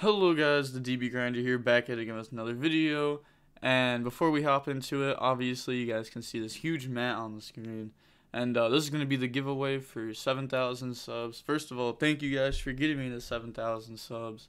Hello guys, the DB Grinder here, back at it again with another video. And before we hop into it, obviously you guys can see this huge mat on the screen. And this is going to be the giveaway for 7,000 subs. First of all, thank you guys for getting me the 7,000 subs.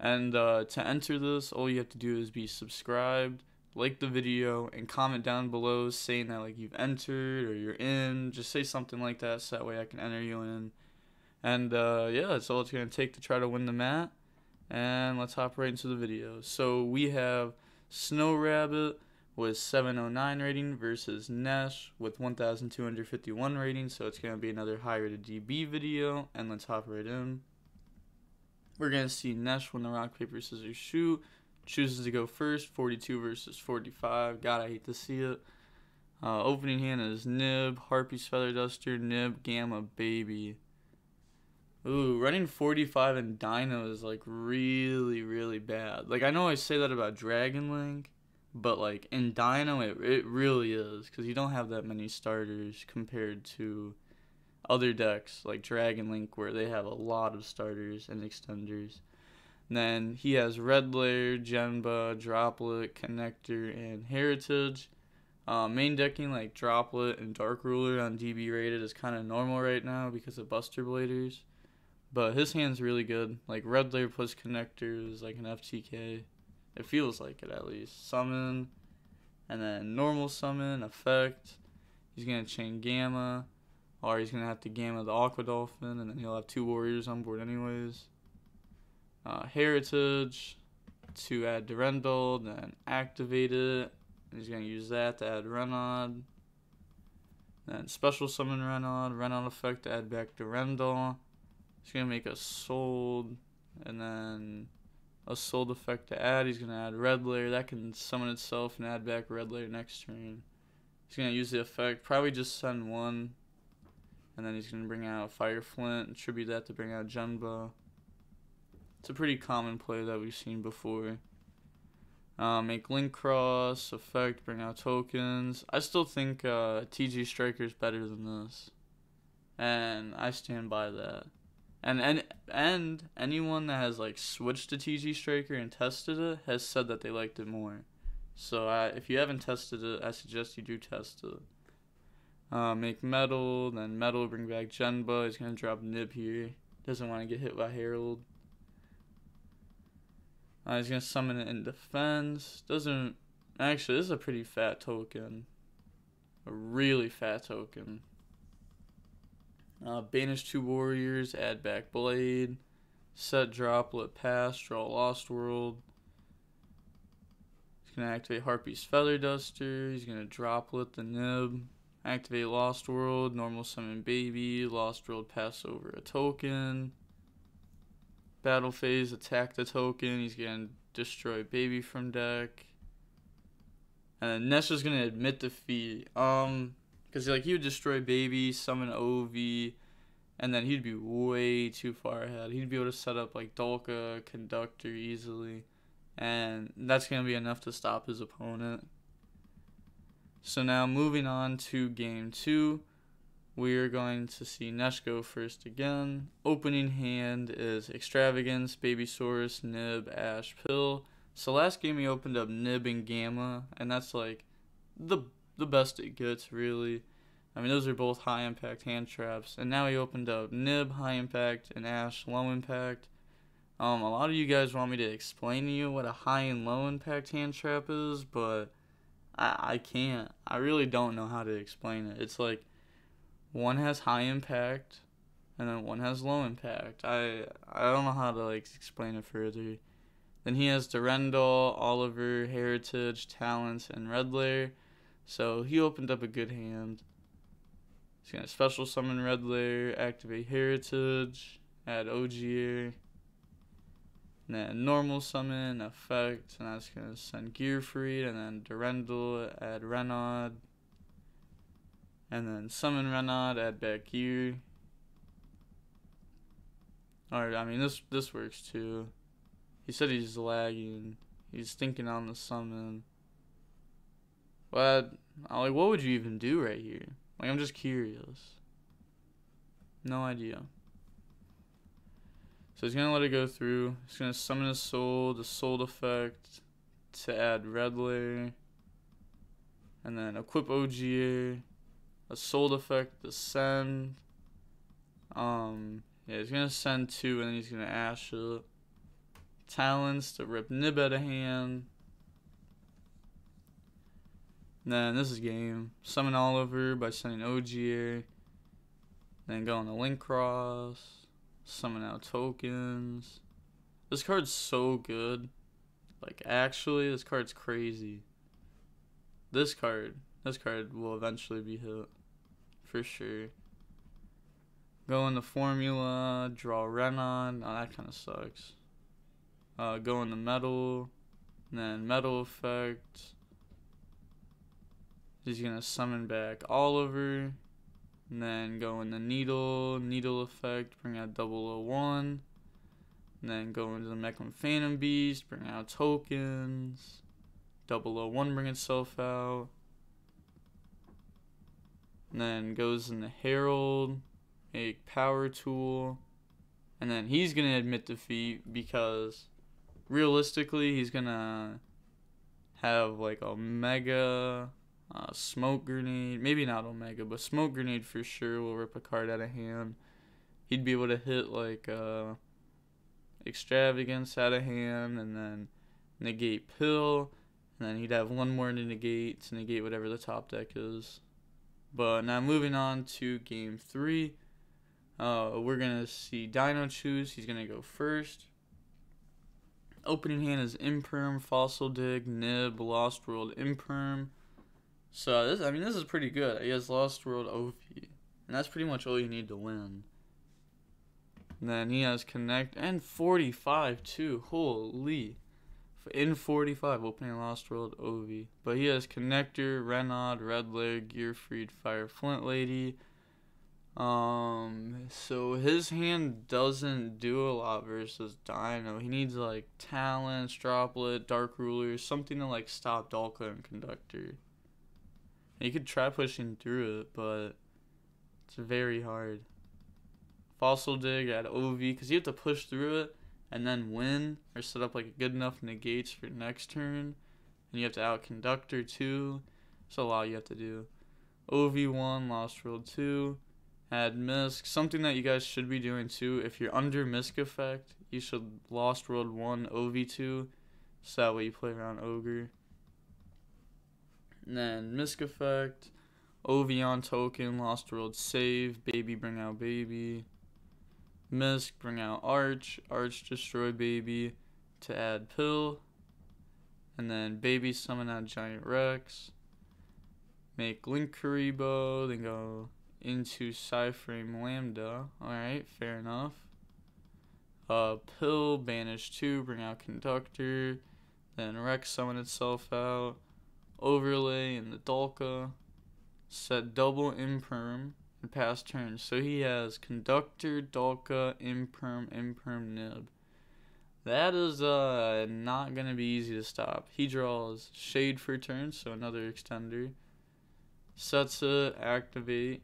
And to enter this, all you have to do is be subscribed, like the video, and comment down below saying that like you've entered or you're in. Just say something like that so that way I can enter you in. And yeah, that's all it's going to take to try to win the mat. And let's hop right into the video. So we have Snow Rabbit with 709 rating versus Nesh with 1251 rating. So it's going to be another high rated DB video. And let's hop right in. We're going to see Nesh win the rock, paper, scissors, shoot. Chooses to go first. 42 versus 45. God, I hate to see it. Opening hand is Nib, Harpy's Feather Duster, Nib, Gamma, Baby. Ooh, running 45 in Dino is, like, really, really bad. Like, I know I say that about Dragonlink, but, like, in Dino, it really is. Because you don't have that many starters compared to other decks, like Dragonlink, where they have a lot of starters and extenders. And then he has Red Layer, Genba, Droplet, Connector, and Heritage. Main decking, like, Droplet and Dark Ruler on DB rated is kind of normal right now because of Buster Bladers. But his hand's really good. Like, Red Layer plus Connector is like an FTK. It feels like it, at least. Summon. And then normal summon. Effect. He's going to chain Gamma. Or he's going to have to Gamma the Aqua Dolphin. And then he'll have two Warriors on board anyways. Heritage. To add Durendal. Then activate it. And he's going to use that to add Renaud. Then special summon Renaud. Renaud effect to add back Durendal. He's going to make a Isolde, and then a Isolde effect to add. He's going to add Red Layer. That can summon itself and add back Red Layer next turn. He's going to use the effect, probably just send one. And then he's going to bring out Fire Flint and tribute that to bring out Genba. It's a pretty common play that we've seen before. Make Link Cross, effect, bring out tokens. I still think TG Striker is better than this. And I stand by that. And anyone that has like switched to TG Striker and tested it has said that they liked it more. So if you haven't tested it, I suggest you do test it. Make Metal, then Metal bring back Genba. He's gonna drop Nib here. Doesn't want to get hit by Herald. He's gonna summon it in defense. Doesn't actually. This is a pretty fat token. A really fat token. Banish two warriors, add back blade, set droplet, pass, draw Lost World. He's going to activate Harpy's Feather Duster. He's going to droplet the Nib, activate Lost World, normal summon Baby, Lost World, pass over a token. Battle phase, attack the token. He's going to destroy Baby from deck. And then Nesh is going to admit defeat. Because like, he would destroy Baby, summon Ovi, and then he'd be way too far ahead. He'd be able to set up like Dolka, Conductor easily. And that's going to be enough to stop his opponent. So now moving on to game two. We're going to see Nesh go first again. Opening hand is Extravagance, Baby Source, Nib, Ash, Pill. So last game he opened up Nib and Gamma. And that's like the best it gets, really. I mean, those are both high impact hand traps, and now he opened up Nib high impact and Ash low impact. A lot of you guys want me to explain to you what a high and low impact hand trap is, but I can't. I really don't know how to explain it. It's like one has high impact and then one has low impact. I don't know how to like explain it further. Then he has Durendal, Oliver, Heritage, Talents, and Red Layer. So he opened up a good hand. He's going to special summon Red Layer, activate Heritage, add OGA, and then normal summon, effect, and that's going to send Gearfried, and then Durendal, add Renaud, and then summon Renaud, add back Gear. Alright, I mean, this works too. He said he's lagging, he's thinking on the summon. But, like, what would you even do right here? Like, I'm just curious. No idea. So he's going to let it go through. He's going to summon his soul, the soul effect, to add Red Layer. And then equip OGA, a soul effect to send. Yeah, he's going to send two, and then he's going to Ash it. Talents to rip Nib out of hand. And then this is game. Summon Oliver by sending OGA. Then go on the Link Cross. Summon out tokens. This card's so good. Like, actually, this card's crazy. This card will eventually be hit. For sure. Go in the formula. Draw Renaud. Oh, that kind of sucks. Go in the Metal. And then Metal effect. He's going to summon back Oliver. And then go in the needle effect, bring out 001. And then go into the Mechlin Phantom Beast, bring out tokens. 001 bring itself out. And then goes in the Herald, make power tool. And then he's going to admit defeat because realistically he's going to have like a mega... smoke grenade, maybe not Omega, but smoke grenade for sure will rip a card out of hand. He'd be able to hit like extravagance out of hand and then negate pill, and then he'd have one more to negate whatever the top deck is. But now moving on to game three, we're gonna see Dino choose. He's gonna go first. Opening hand is Imperm, Fossil Dig, Nib, Lost World, Imperm. So, this is pretty good. He has Lost World Ovi. And that's pretty much all you need to win. And then he has Connect and 45 too. Holy. In 45, opening Lost World Ovi. But he has Connector, Renaud, Red Layer, Gearfried, Fire Flint Lady. So his hand doesn't do a lot versus Dino. He needs like Talents, Droplet, Dark Ruler, something to like stop Dolka and Conductor. You could try pushing through it, but it's very hard. Fossil Dig at OV, because you have to push through it and then win, or set up like good enough negates for next turn. And you have to out Conductor too. It's a lot you have to do. OV1, Lost World 2, add Misc. Something that you guys should be doing too, if you're under Misc effect, you should Lost World 1, OV2, so that way you play around Ogre. And then Misc effect, Ovion token, Lost World save, Baby bring out Baby, Misc bring out Arch, Arch destroy Baby to add Pill, and then Baby summon out Giant Rex, make Link Karibo, then go into Cyframe Lambda. Alright, fair enough. Pill, banish 2, bring out Conductor, then Rex summon itself out. Overlay in the Dolka, set double Imperm and pass turn. So he has Conductor, Dolka, Imperm, Imperm, Nib. That is not going to be easy to stop. He draws Shade for turn, so another extender. Sets it, activate.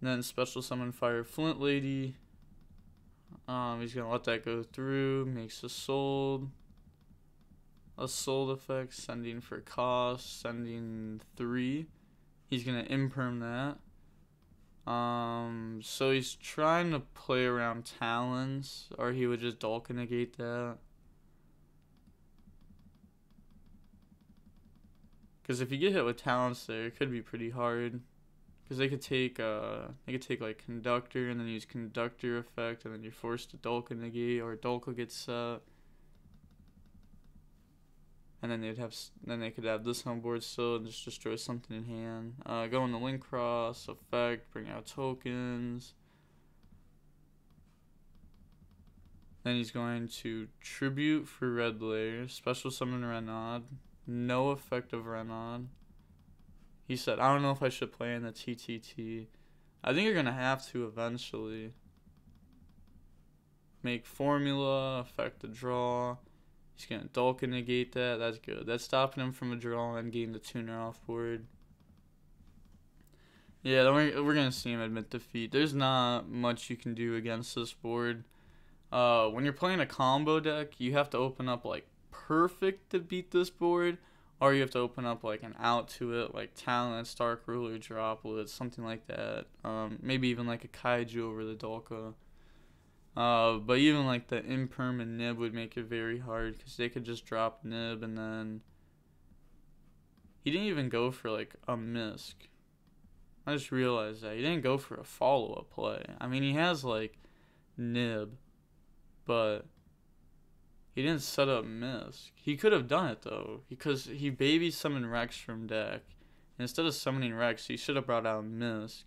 And then special summon Fire Flint Lady. He's going to let that go through, makes a sold. Isolde effect, sending for cost, sending 3. He's going to Imperm that. So he's trying to play around Talents, or he would just Dolka negate that. Because if you get hit with Talents there, it could be pretty hard. Because they could take like Conductor, and then use Conductor effect, and then you're forced to Dolka negate, or Dolka gets set. And then they could have this on board still and just destroy something in hand. Go in the Link Cross effect, bring out tokens. Then he's going to tribute for Red Layer, special summon Renaud, no effect of Renaud. He said, I don't know if I should play in the TTT. I think you're gonna have to eventually. Make formula effect to draw. He's going to Dolka negate that. That's good. That's stopping him from a draw and getting the tuner off board. Yeah, then we're going to see him admit defeat. There's not much you can do against this board. When you're playing a combo deck, you have to open up, like, perfect to beat this board, or you have to open up, like, an out to it, like Talents, Dark Ruler, Droplet, something like that. Maybe even, like, a Kaiju over the Dolka. But even, like, the Imperm and Nib would make it very hard, because they could just drop Nib, and then... He didn't even go for, like, a Misc. I just realized that. He didn't go for a follow-up play. I mean, he has, like, Nib, but he didn't set up Misc. He could have done it, though, because he baby summoned Rex from deck. And instead of summoning Rex, he should have brought out Misc,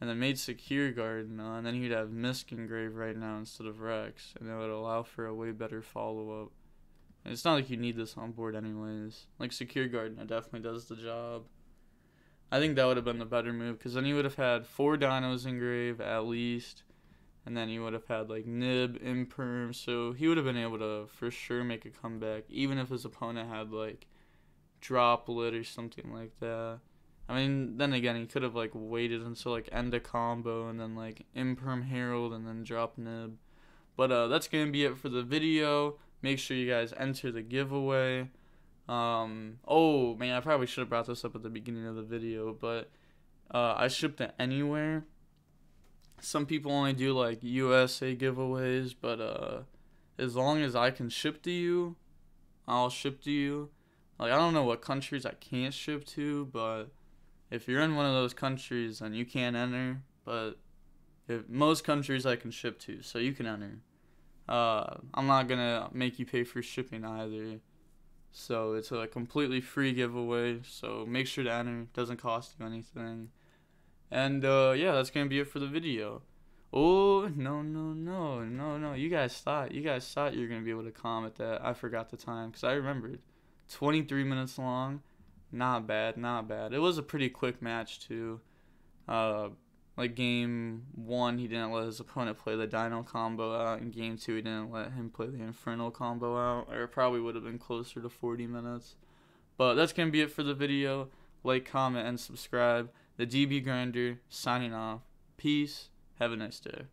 and then made Secure Garden on, and then he'd have Misc engraved right now instead of Rex, and that would allow for a way better follow-up. And it's not like you need this on board anyways. Like, Secure Garden definitely does the job. I think that would have been the better move, because then he would have had 4 Dinos engraved at least, and then he would have had like Nib, Imperm, so he would have been able to for sure make a comeback, even if his opponent had like Droplet or something like that. I mean, then again, he could have like waited until like end a combo and then like Imperm Herald and then drop Nib. But that's gonna be it for the video. Make sure you guys enter the giveaway. Oh man, I probably should have brought this up at the beginning of the video, but I shipped it anywhere. Some people only do like USA giveaways, but as long as I can ship to you, I'll ship to you. Like, I don't know what countries I can't ship to, but if you're in one of those countries, then you can't enter. But if most countries I can ship to, so you can enter. I'm not gonna make you pay for shipping either. So it's a completely free giveaway, so make sure to enter. It doesn't cost you anything. And yeah, that's gonna be it for the video. Oh no, you guys thought you were gonna be able to comment that. I forgot the time, because I remembered. 23 minutes long. Not bad, not bad. It was a pretty quick match too. Like game 1, he didn't let his opponent play the Dino combo out. In game 2, he didn't let him play the Inferno combo out. Or it probably would have been closer to 40 minutes. But that's going to be it for the video. Like, comment, and subscribe. The DB Grinder, signing off. Peace. Have a nice day.